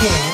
yeah.